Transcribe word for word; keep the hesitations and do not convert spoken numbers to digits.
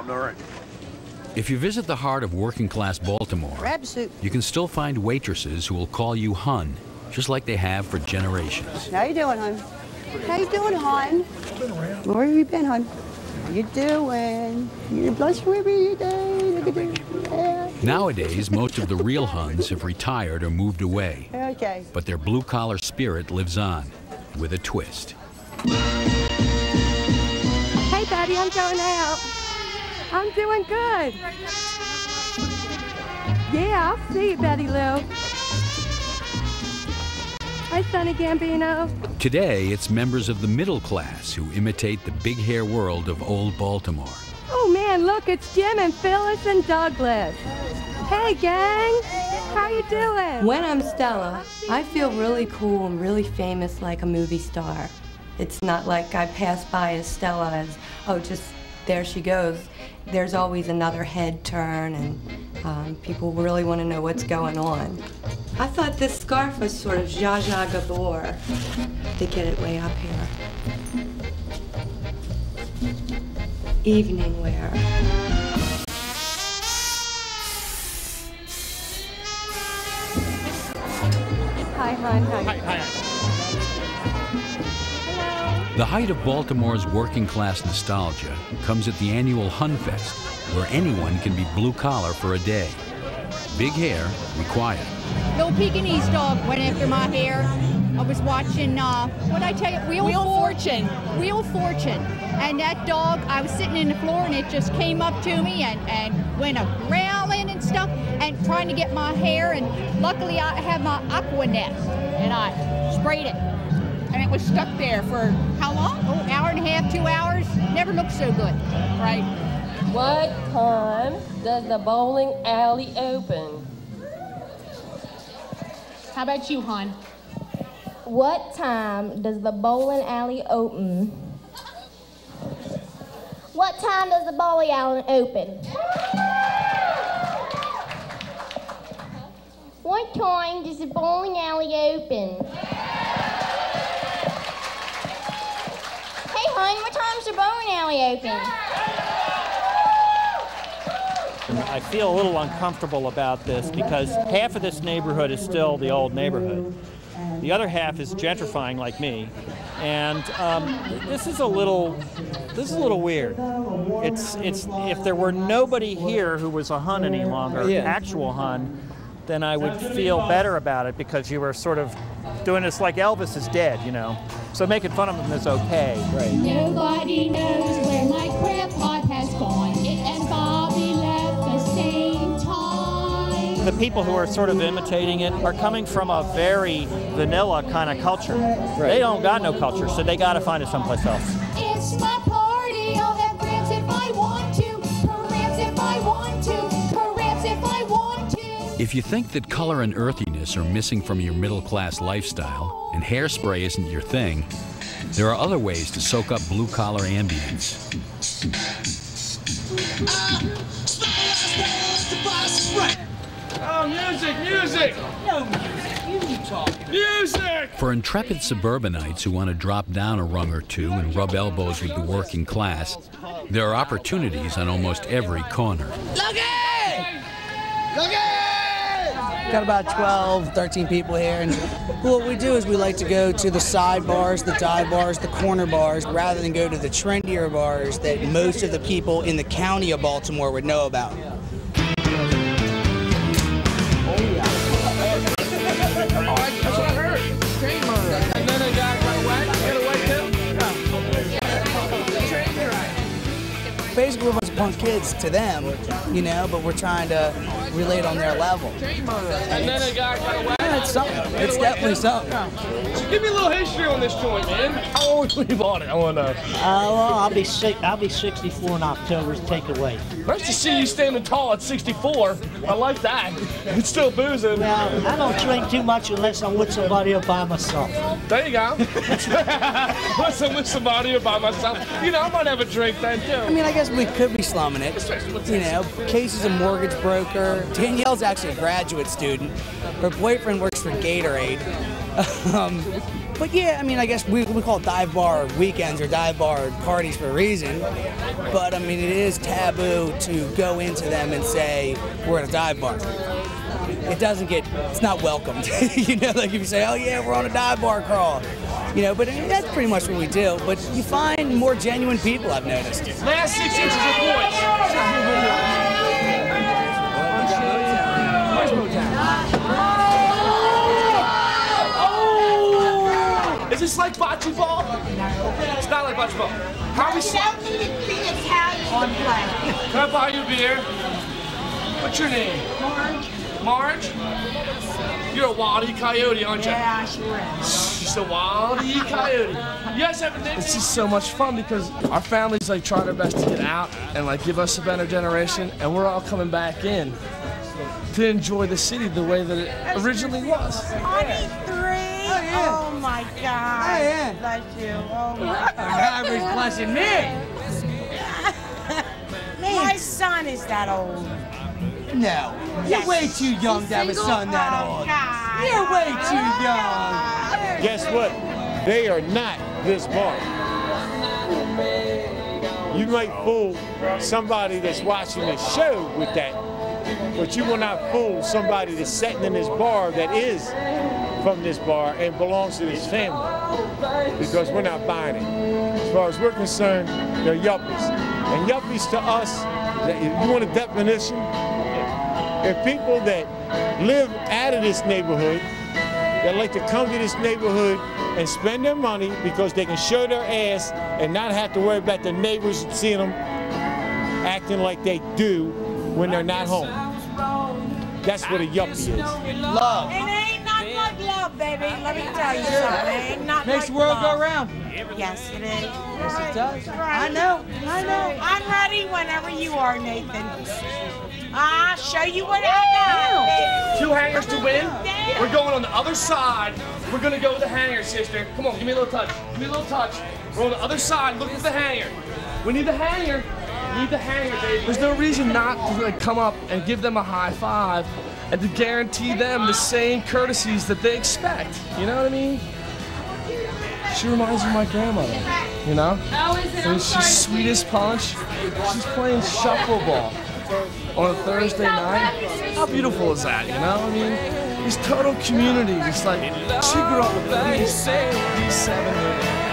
I'm all right. If you visit the heart of working-class Baltimore, you can still find waitresses who will call you hun, just like they have for generations. How you doing, hun? How you doing, hun? Where have you been, hun? How you doing? You're blessed every day. Yeah. Nowadays, most of the real huns have retired or moved away. Okay. But their blue-collar spirit lives on, with a twist. Hey, buddy, I'm going out. I'm doing good. Yeah, I'll see you, Betty Lou. Hi, Sonny Gambino. Today, it's members of the middle class who imitate the big hair world of old Baltimore. Oh, man, look, it's Jim and Phyllis and Douglas. Hey, gang. How you doing? When I'm Stella, I feel really cool and really famous like a movie star. It's not like I pass by as Stella as, oh, just there she goes. There's always another head turn, and um, people really want to know what's going on. I thought this scarf was sort of Zsa Zsa Gabor to get it way up here. Evening wear. Hi, hon. Hi, hi. Hello. The height of Baltimore's working-class nostalgia comes at the annual HonFest, where anyone can be blue-collar for a day. Big hair, required. No Pekingese dog went after my hair. I was watching, uh, what I tell you, Wheel, Wheel of Fortune. Wheel of Fortune. And that dog, I was sitting in the floor, and it just came up to me and, and went a growling and stuff, and trying to get my hair, and luckily I had my aqua net, and I sprayed it. And it was stuck there for how long? Oh, an hour and a half, two hours? Never looked so good, right? What time does the bowling alley open? How about you, hon? What time does the bowling alley open? What time does the bowling alley open? What time does the bowling alley open? Hey, hon, what time does the bowling alley open? I feel a little uncomfortable about this because half of this neighborhood is still the old neighborhood. The other half is gentrifying like me, and um, this is a little, this is a little weird. It's, it's, if there were nobody here who was a hun any longer, yeah. actual hun, then I would feel better about it because you were sort of doing this like Elvis is dead, you know. So making fun of him is okay. Right. Nobody knows where my crab pot has gone. It and Bobby left the same time. The people who are sort of imitating it are coming from a very vanilla kind of culture. Right. They don't got no culture, so they got to find it someplace else. It's my party. I'll have crabs if I want to. Crabs if I want to. Crabs if I want to. If you think that color and earthiness are missing from your middle-class lifestyle and hairspray isn't your thing, there are other ways to soak up blue-collar ambience. Oh, music, music! No music, you talking. Music! For intrepid suburbanites who want to drop down a rung or two and rub elbows with the working class, there are opportunities on almost every corner. Lucky! Lucky! Got about twelve, thirteen people here, and what we do is we like to go to the side bars, the dive bars, the corner bars, rather than go to the trendier bars that most of the people in the county of Baltimore would know about. Basically, we're a bunch of punk kids to them, you know, but we're trying to relate on their level. And then a guy got away. Yeah, it's something. It's definitely something. Give me a little history on this joint, man. How old were you bought it? I want to know. Uh, well, I'll be six, I'll be sixty-four in October's takeaway. Nice to see you standing tall at sixty-four. I like that. It's still boozing. Now, I don't drink too much unless I'm with somebody or by myself. There you go. Unless I'm with somebody or by myself, you know, I might have a drink then too. I mean, I guess we could be slumming it. You know, Casey's a mortgage broker. Danielle's actually a graduate student. Her boyfriend works for Gatorade. um, But yeah, I mean, I guess we, we call it dive bar weekends or dive bar parties for a reason. But I mean, it is taboo to go into them and say, we're at a dive bar. It doesn't get, it's not welcomed. You know, like if you say, oh yeah, we're on a dive bar crawl. You know, but I mean, that's pretty much what we do. But you find more genuine people, I've noticed. Last six inches of points. Is this like bocce ball? It's not like bocce ball. How are we slapping? I don't think it's how you on play. Can I buy you a beer? What's your name? Marge. Marge? You're a wily coyote, aren't you? Yeah, sure am. She's a wily coyote. You guys have a name? It's just so much fun because our families like try their best to get out and like give us a better generation, and we're all coming back in to enjoy the city the way that it originally was. Oh my God! Oh yeah! Bless you! Oh my God! Average blessing me. My son is that old. No, yes. You're way too young He's to have single? a son that old. Oh, God. You're way too young. Guess what? They are not this bar. You might fool somebody that's watching the show with that, but you will not fool somebody that's sitting in this bar that is from this bar and belongs to this family, because we're not buying it. As far as we're concerned, they're yuppies. And yuppies to us, if you want a definition, they're people that live out of this neighborhood, that like to come to this neighborhood and spend their money because they can show their ass and not have to worry about the neighbors seeing them acting like they do when they're not home. That's what a yuppie is. Love. Love, baby. Let me tell you something. Not Makes like the world love. go round. Yes, it is. Yes, it does. Right. I know. I know. I'm ready whenever you are, Nathan. I'll show you what I got. Two hangers to win. We're going on the other side. We're going to go with the hanger, sister. Come on, give me a little touch. Give me a little touch. We're on the other side. Look at the hanger. We need the hanger. We need the hanger, baby. There's no reason not to like, come up and give them a high five and to guarantee them the same courtesies that they expect. You know what I mean? She reminds me of my grandmother, you know? I mean, she's sweet as punch. She's playing shuffleball on a Thursday night. How beautiful is that, you know? I mean, this total community, just like, she grew up with me.